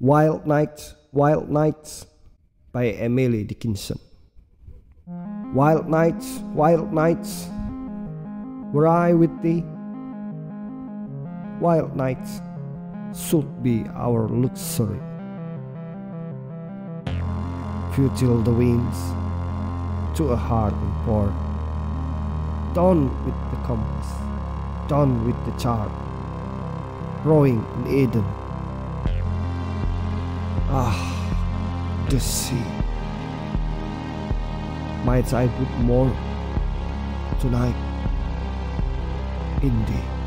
Wild Nights by Emily Dickinson. Wild nights, were I with thee. Wild nights should be our luxury. Futile the winds to a hardened port. Done with the compass, done with the chart. Rowing in Eden. Ah, the sea. Might I put more tonight in thee?